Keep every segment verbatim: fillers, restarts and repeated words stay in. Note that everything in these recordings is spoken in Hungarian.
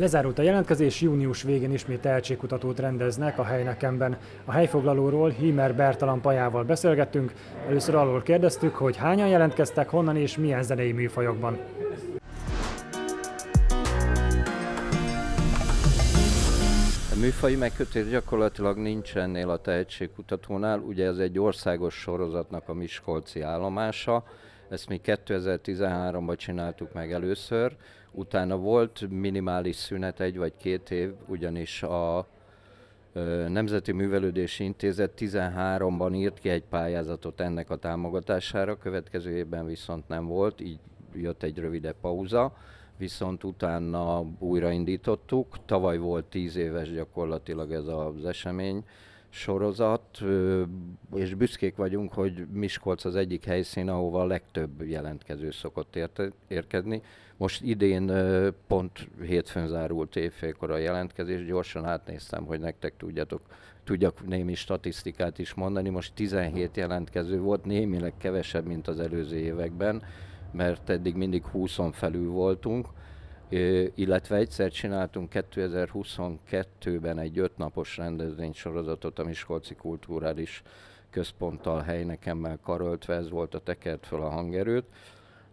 Lezárult a jelentkezés, június végén ismét tehetségkutatót rendeznek a Helynekemben. A helyfoglalóról Hímer Bertalan Pajával beszélgettünk. Először arról kérdeztük, hogy hányan jelentkeztek, honnan és milyen zenei műfajokban. Műfaji megkötés gyakorlatilag nincs ennél a tehetségkutatónál, ugye ez egy országos sorozatnak a miskolci állomása, ezt mi kétezer-tizenháromban csináltuk meg először, utána volt minimális szünet egy vagy két év, ugyanis a Nemzeti Művelődési Intézet tizenháromban írt ki egy pályázatot ennek a támogatására, következő évben viszont nem volt, így jött egy rövidebb pauza, viszont utána újraindítottuk. Tavaly volt tíz éves gyakorlatilag ez az esemény sorozat, és büszkék vagyunk, hogy Miskolc az egyik helyszín, ahova a legtöbb jelentkező szokott érkezni. Most idén pont hétfőn zárult évfélkor a jelentkezés, gyorsan átnéztem, hogy nektek tudjatok, tudjak némi statisztikát is mondani. Most tizenhét jelentkező volt, némileg kevesebb, mint az előző években, mert eddig mindig húszon felül voltunk, illetve egyszer csináltunk kétezer-huszonkettőben egy ötnapos rendezvénysorozatot a Miskolci Kulturális Központtal Helynekemmel karöltve, ez volt a Tekert föl a hangerőt.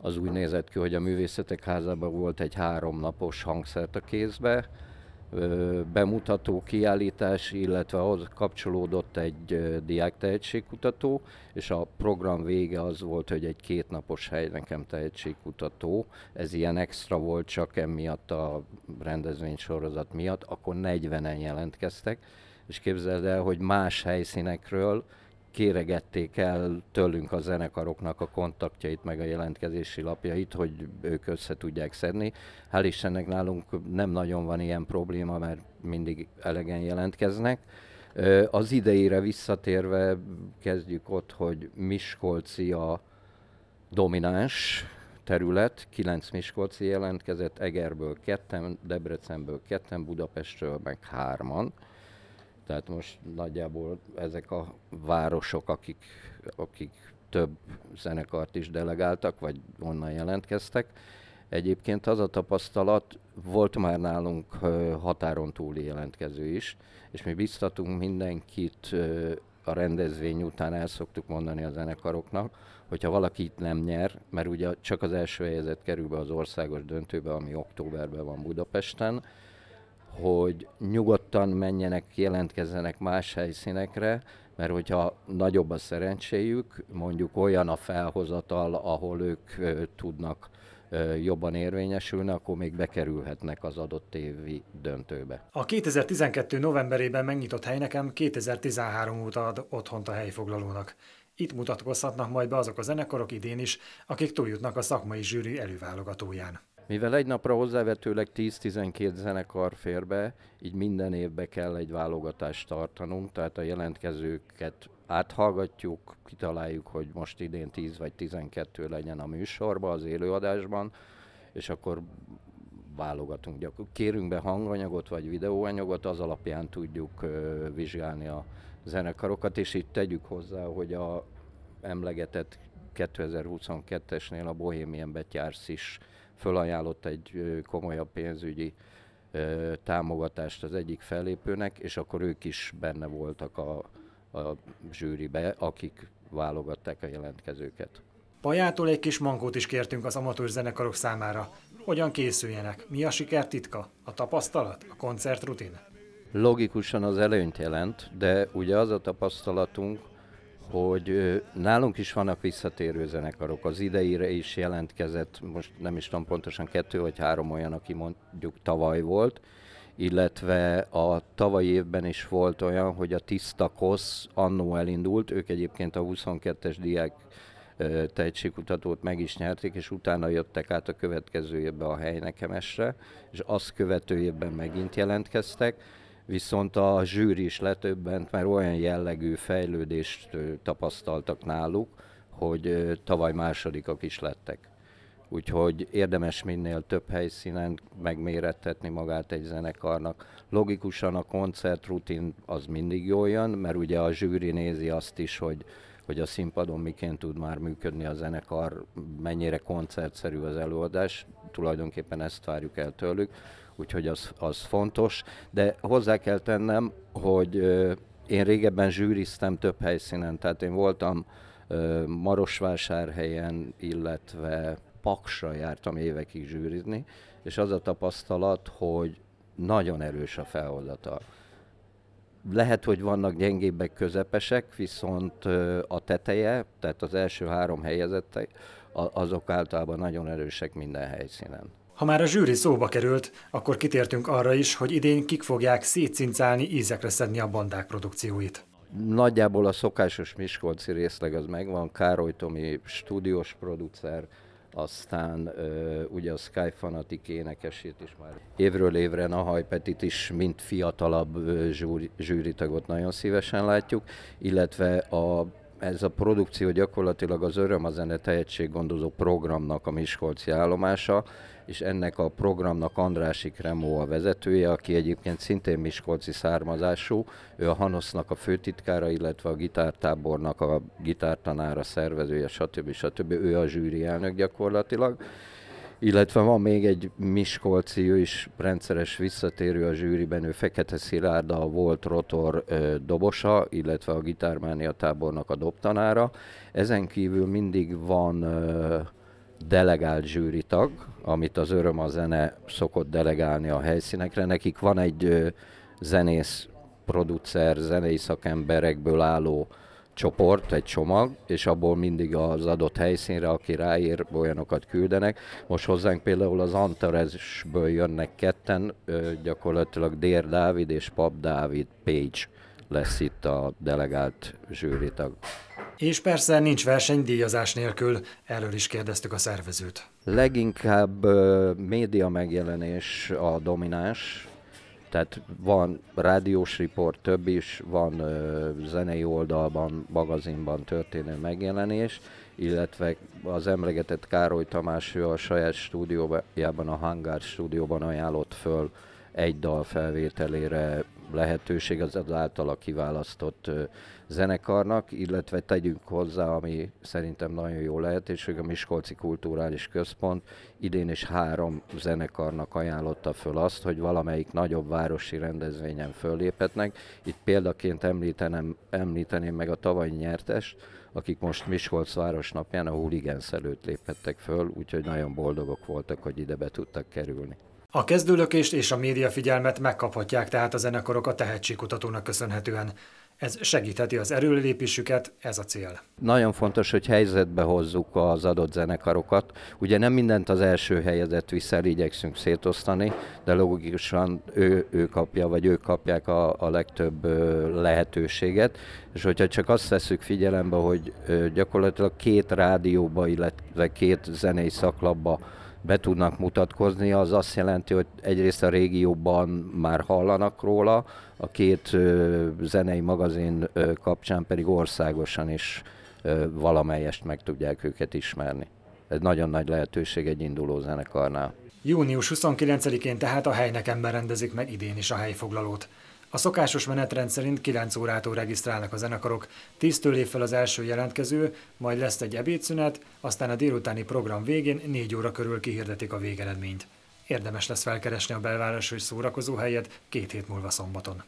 Az úgy nézett ki, hogy a Művészetek házában volt egy háromnapos hangszert a kézbe, bemutató, kiállítás, illetve ahhoz kapcsolódott egy diák tehetségkutató, és a program vége az volt, hogy egy kétnapos Helynekem tehetségkutató, ez ilyen extra volt csak emiatt a rendezvénysorozat miatt, akkor negyvenen jelentkeztek, és képzeld el, hogy más helyszínekről kéregették el tőlünk a zenekaroknak a kontaktjait, meg a jelentkezési lapjait, hogy ők össze tudják szedni. Hál' Istennek nálunk nem nagyon van ilyen probléma, mert mindig elegen jelentkeznek. Az idejére visszatérve kezdjük ott, hogy Miskolci a domináns terület, kilenc miskolci jelentkezett, Egerből ketten, Debrecenből ketten, Budapestről meg hárman. Tehát most nagyjából ezek a városok, akik, akik több zenekart is delegáltak, vagy onnan jelentkeztek. Egyébként az a tapasztalat, volt már nálunk határon túli jelentkező is, és mi biztatunk mindenkit a rendezvény után, el szoktuk mondani a zenekaroknak, hogyha valaki itt nem nyer, mert ugye csak az első helyezett kerül be az országos döntőbe, ami októberben van Budapesten, hogy nyugodtan menjenek, jelentkezzenek más helyszínekre, mert hogyha nagyobb a szerencséjük, mondjuk olyan a felhozatal, ahol ők ö, tudnak ö, jobban érvényesülni, akkor még bekerülhetnek az adott évi döntőbe. A kétezer-tizenkettő novemberében megnyitott Helynekem kétezer-tizenhárom óta ad otthont a helyfoglalónak. Itt mutatkozhatnak majd be azok a zenekarok idén is, akik túljutnak a szakmai zsűri előválogatóján. Mivel egy napra hozzávetőleg tíz-tizenkét zenekar fér be, így minden évbe kell egy válogatást tartanunk, tehát a jelentkezőket áthallgatjuk, kitaláljuk, hogy most idén tíz vagy tizenkettő legyen a műsorban, az élőadásban, és akkor válogatunk. Kérünk be hanganyagot vagy videóanyagot, az alapján tudjuk ö, vizsgálni a zenekarokat, és itt tegyük hozzá, hogy a emlegetett kétezer-huszonkettesnél a Bohemian Betjárs is fölajánlott egy komolyabb pénzügyi ö, támogatást az egyik fellépőnek, és akkor ők is benne voltak a, a zsűribe, akik válogatták a jelentkezőket. Pajától egy kis mankót is kértünk az amatőr zenekarok számára. Hogyan készüljenek? Mi a siker titka? A tapasztalat? A koncertrutin? Logikusan az előnyt jelent, de ugye az a tapasztalatunk, hogy nálunk is vannak visszatérő zenekarok, az ideire is jelentkezett, most nem is tudom pontosan, kettő vagy három olyan, aki mondjuk tavaly volt, illetve a tavalyi évben is volt olyan, hogy a tiszta KOSZ annó elindult, ők egyébként a huszonkettes diák tehetségkutatót meg is nyerték, és utána jöttek át a következő évben a Helynekemesre, és azt követő évben megint jelentkeztek. Viszont a zsűri is letöbbent, mert olyan jellegű fejlődést tapasztaltak náluk, hogy tavaly másodikak is lettek. Úgyhogy érdemes minél több helyszínen megmérettetni magát egy zenekarnak. Logikusan a koncertrutin az mindig jól jön, mert ugye a zsűri nézi azt is, hogy, hogy a színpadon miként tud már működni a zenekar, mennyire koncertszerű az előadás, tulajdonképpen ezt várjuk el tőlük. úgyhogy az, az fontos. De hozzá kell tennem, hogy én régebben zsűriztem több helyszínen, tehát én voltam Marosvásárhelyen, illetve Paksra jártam évekig zsűrizni, és az a tapasztalat, hogy nagyon erős a feladata. Lehet, hogy vannak gyengébbek, közepesek, viszont a teteje, tehát az első három helyezettek, azok általában nagyon erősek minden helyszínen. Ha már a zsűri szóba került, akkor kitértünk arra is, hogy idén kik fogják szétcincálni, ízekre szedni a bandák produkcióit. Nagyjából a szokásos miskolci részleg az megvan, Károly Tomi stúdiós producer, aztán ugye a Sky Fanatic énekesét is már évről évre, Nahaj Petit is, mint fiatalabb zsúri, zsűritagot nagyon szívesen látjuk, illetve a, ez a produkció gyakorlatilag az Öröm a zene tehetséggondozó programnak a miskolci állomása, és ennek a programnak Andrásik Remó a vezetője, aki egyébként szintén miskolci származású, ő a Hanosznak a főtitkára, illetve a gitártábornak a gitártanára, szervezője, stb. stb. Ő a zsűri elnök gyakorlatilag. Illetve van még egy miskolci, ő is rendszeres visszatérő a zsűriben, ő Fekete Szilárda, volt Rotor dobosa, illetve a Gitármánia tábornak a dobtanára. Ezen kívül mindig van delegált zsűritag, amit az Öröm a zene szokott delegálni a helyszínekre. Nekik van egy zenész, producer, zenei szakemberekből álló csoport, egy csomag, és abból mindig az adott helyszínre, aki ráér, olyanokat küldenek. Most hozzánk például az Antaresből jönnek ketten, gyakorlatilag Dér Dávid és Pap Dávid Page lesz itt a delegált zsűritag. És persze nincs versenydíjazás nélkül, erről is kérdeztük a szervezőt. Leginkább média megjelenés a domináns, tehát van rádiós riport, több is, van ö, zenei oldalban, magazinban történő megjelenés, illetve az emlegetett Károly Tamás, ő a saját stúdiójában, a Hangár stúdióban ajánlott föl egy dal felvételére lehetőség az általa kiválasztott ö, zenekarnak, illetve tegyünk hozzá, ami szerintem nagyon jó lehetőség, a Miskolci Kulturális Központ idén is három zenekarnak ajánlotta föl azt, hogy valamelyik nagyobb városi rendezvényen fölléphetnek. Itt példaként említenem, említeném meg a tavalyi nyertest, akik most Miskolc városnapján a Hooligans előtt léphettek föl, úgyhogy nagyon boldogok voltak, hogy ide be tudtak kerülni. A kezdőlökést és a média figyelmet megkaphatják tehát a zenekarok a tehetségkutatónak köszönhetően. Ez segítheti az erőlépésüket, ez a cél. Nagyon fontos, hogy helyzetbe hozzuk az adott zenekarokat. Ugye nem mindent az első helyezett viszel, igyekszünk szétosztani, de logikusan ő, ő kapja, vagy ők kapják a, a legtöbb lehetőséget. És hogyha csak azt veszük figyelembe, hogy gyakorlatilag két rádióba, illetve két zenei szaklapba be tudnak mutatkozni, az azt jelenti, hogy egyrészt a régióban már hallanak róla, a két ö, zenei magazin ö, kapcsán pedig országosan is ö, valamelyest meg tudják őket ismerni. Ez nagyon nagy lehetőség egy induló zenekarnál. június huszonkilencedikén tehát a Helynekemben rendezik meg idén is a helyfoglalót. A szokásos menetrend szerint kilenc órától regisztrálnak a zenekarok, tíztől lép fel az első jelentkező, majd lesz egy ebédszünet, aztán a délutáni program végén négy óra körül kihirdetik a végeredményt. Érdemes lesz felkeresni a belvárosi szórakozóhelyet két hét múlva szombaton.